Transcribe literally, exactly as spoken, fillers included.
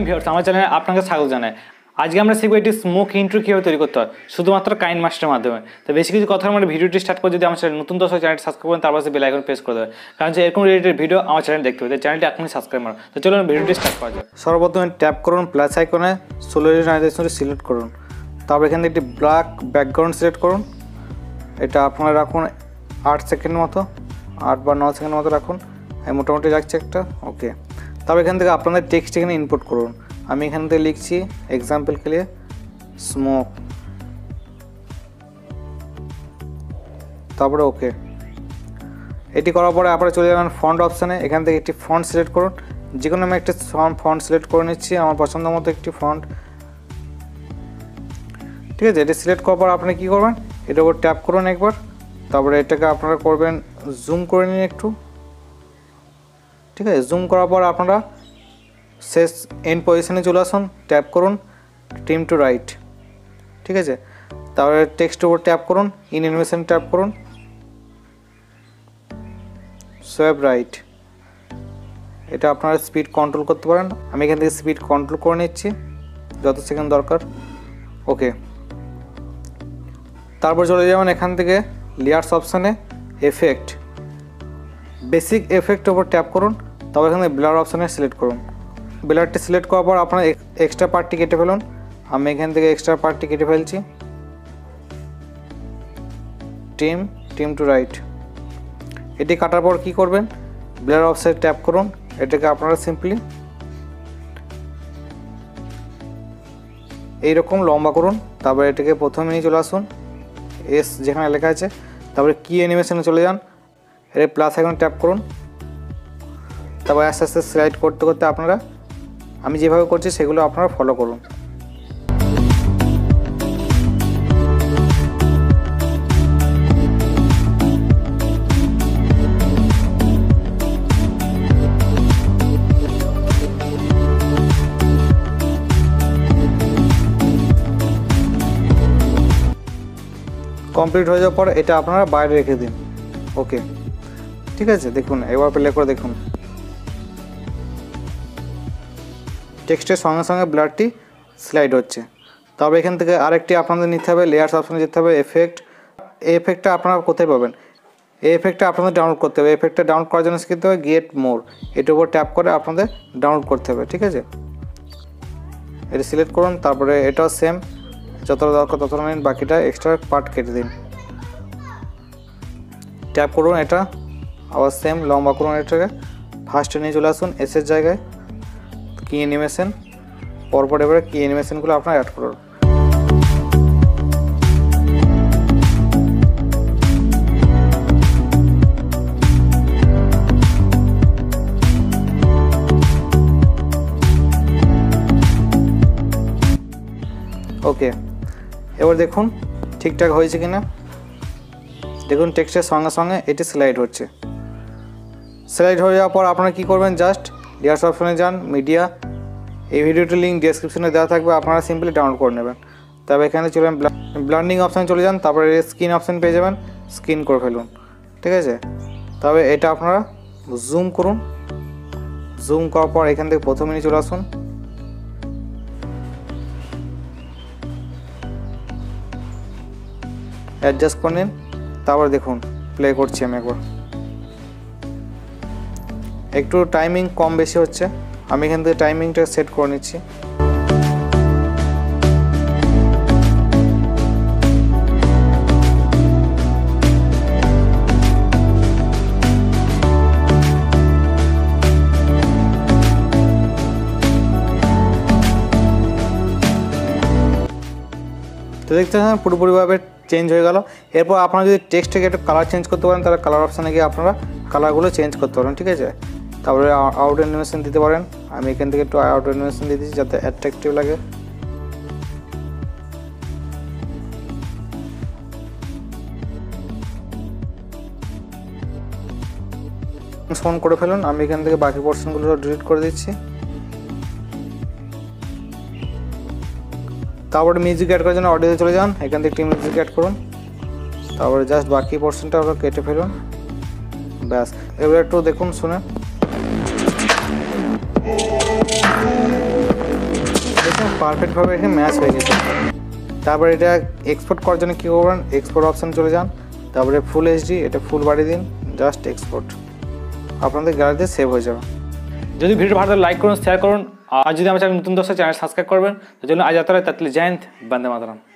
আসসালামু আলাইকুম আমার চ্যানেলে আপনাকে স্বাগত জানাই। আজকে আমরা শিখব একটি স্মোক ইন্ট্রো কীভাবে তৈরি করতে হয় শুধুমাত্র কাইন মাস্টারের মাধ্যমে। তো বেশি কিছু কথা আমরা ভিডিওটি স্টার্ট করে যদি আমার চ্যানেল নতুন দর্শক চ্যানেলটি সাবস্ক্রাইব করেন, তারপর বেল আইকন প্রেস করে দেবেন, কারণ যে এরকম রিলেটেড ভিডিও আমার চ্যানেল দেখতে হবে। চ্যানেলটি এখনই সাবস্ক্রাইব করুন। তো চলুন ভিডিওটি স্টার্ট করা যাক। সর্বপ্রথমে ট্যাপ করুন প্লাস আইকনে, সোলারিটি নাইজেশনটি সিলেক্ট করুন, তারপর এখান থেকে একটি ব্ল্যাক ব্যাকগ্রাউন্ড সিলেক্ট করুন। এটা আপনারা রাখুন আট সেকেন্ড মতো, আট বা ন সেকেন্ড মতো রাখুন। আমি মোটামুটি রাখছি একটা, ওকে। তারপর এখান থেকে আপনাদের টেক্সট এখানে ইনপুট করুন। আমি এখান থেকে লিখছি एग्जांपल के लिए স্মোক, তারপরে ওকে। এটি করার পরে আপনারা চলে যাবেন ফন্ট অপশানে, এখান থেকে একটি ফন্ট সিলেক্ট করুন। যে কোনো আমি একটা ফন্ট সিলেক্ট করে নিচ্ছি আমার পছন্দ মতো একটি ফন্ট, ঠিক আছে। এটি সিলেক্ট করার পর আপনি কী করবেন, এটার উপর ট্যাপ করুন একবার, তারপরে এটাকে আপনারা করবেন জুম করে নিন একটু, ঠিক আছে। জুম করার পর আপনারা শেষ এন্ড পজিশনে চলে আসুন, ট্যাপ করুন ট্রিম টু রাইট, ঠিক আছে। তারপরে টেক্সট উপর ট্যাপ করুন, ইন অ্যানিমেশন ট্যাপ করুন, সোয়াপ রাইট। এটা আপনারা স্পিড কন্ট্রোল করতে পারেন, আমি এখান থেকে স্পিড কন্ট্রোল করে নিচ্ছি যত সেকেন্ড দরকার, ওকে। তারপর চলে যাবেন এখান থেকে লেয়ার্স অপশানে, এফেক্ট বেসিক এফেক্ট উপর ট্যাপ করুন, তারপর এখান থেকে ব্লার অপশানে সিলেক্ট করুন। ব্লারটি সিলেক্ট করার পর আপনার এক্সট্রা পার্টটি কেটে ফেলুন। আমি এখান থেকে এক্সট্রা পার্টটি কেটে ফেলছি, টিম টিম টু রাইট। এটি কাটার পর কী করবেন, ব্লার অপশানে ট্যাপ করুন, এটাকে আপনারা সিম্পলি এইরকম লম্বা করুন, তারপরে এটাকে প্রথমে নিয়ে চলে আসুন এস যেখানে লেখা আছে, তারপরে কি অ্যানিমেশনে চলে যান, এটা প্লাস আইকন ট্যাপ করুন, তারপর আস্তে আস্তে স্লাইড করতে করতে আপনারা আমি যেভাবে করছি সেগুলো আপনারা ফলো করুন। কমপ্লিট হয়ে যাওয়ার পর এটা আপনারা বাইরে রেখে দিন, ওকে, ঠিক আছে। দেখুন এবার প্লে করে দেখুন, টেক্সটের সঙ্গে সঙ্গে ব্লারটি স্লাইড হচ্ছে। তবে এখান থেকে আরেকটি আপনাদের নিতে হবে, লেয়ার্স অপশানে যেতে হবে, এফেক্ট। এই এফেক্টটা আপনারা কোথায় পাবেন, এই এফেক্টটা আপনাদের ডাউনলোড করতে হবে। এফেক্টটা ডাউনলোড করার জন্য শিখতে হবে গেট মোর, এটার উপর ট্যাপ করে আপনাদের ডাউনলোড করতে হবে, ঠিক আছে। এটা সিলেক্ট করুন, তারপরে এটাও সেম, যতটা দরকার ততটা নিন, বাকিটা এক্সট্রা পার্ট কেটে দিন। ট্যাপ করুন, এটা আবার সেম লম্বা করুন, এটাকে ফার্স্টে নিয়ে চলে আসুন এসের জায়গায়, কি অ্যানিমেশন পরপর, এবারে কি অ্যানিমেশনগুলো আপনারা অ্যাড করুন। ওকে, এবার দেখুন ঠিকঠাক হয়েছে কিনা। দেখুন টেক্সটের সঙ্গে সঙ্গে এটি স্লাইড হচ্ছে। স্লাইড হয়ে যাওয়ার পর আপনারা কী করবেন, জাস্ট লেয়ার্স অপশানে যান, মিডিয়া। এই ভিডিওটির লিঙ্ক ডেসক্রিপশনে দেওয়া থাকবে, আপনারা সিম্পলি ডাউনলোড করে নেবেন। তারপর এখানে চলে যান ব্লান্ডিং অপশানে চলে যান, তারপরে স্ক্রিন অপশান পেয়ে যাবেন, স্ক্রিন করে ফেলুন, ঠিক আছে। তবে এটা আপনারা জুম করুন, জুম করার পর এখান থেকে প্রথমে নিয়ে চলে আসুন, অ্যাডজাস্ট করে নিন, তারপর দেখুন প্লে করছি আমি একবার, একটু টাইমিং কম বেশি হচ্ছে, আমি এখান থেকে টাইমিংটা সেট করে নিচ্ছি। তো দেখতে পাচ্ছেন পুরোপুরিভাবে চেঞ্জ হয়ে গেল। এরপর আপনারা যদি টেক্সট থেকে একটু কালার চেঞ্জ করতে পারেন, তাহলে কালার অপশানে গিয়ে আপনারা কালারগুলো চেঞ্জ করতে পারেন, ঠিক আছে। তারপরে আউট অ্যানিমেশন দিতে পারেন, আমি এখান থেকে একটু আউট অ্যানিমেশন দিয়ে দিচ্ছি যাতে অ্যাট্রাকটিভ লাগে। ফোন করে ফেলুন, আমি এখান থেকে বাকি পোর্শনগুলো ডিলিট করে দিচ্ছি। তারপরে মিউজিক অ্যাড করার জন্য অডিওতে চলে যান, এখান থেকে একটি মিউজিক অ্যাড করুন, তারপরে জাস্ট বাকি পোর্শনটা ওরা কেটে ফেলুন, ব্যাস। এবার একটু দেখুন শুনে। परफेक्ट भाव मैच हो गए। तपर एक्सपोर्ट करार जो क्यों करबें एक्सपोर्ट अपशन चले जान तपर फुल एचडी एट फुल बाड़ी दिन जस्ट एक्सपोर्ट अपन ग्यालरिते सेव हो जाए। जो भिडियो भालो लाइक कर शेयर कर और जो हमारे नतून दोस्तों चैनल सबसक्राइब करबें। तो चलो आज जय हिंद, बंदे मातरम।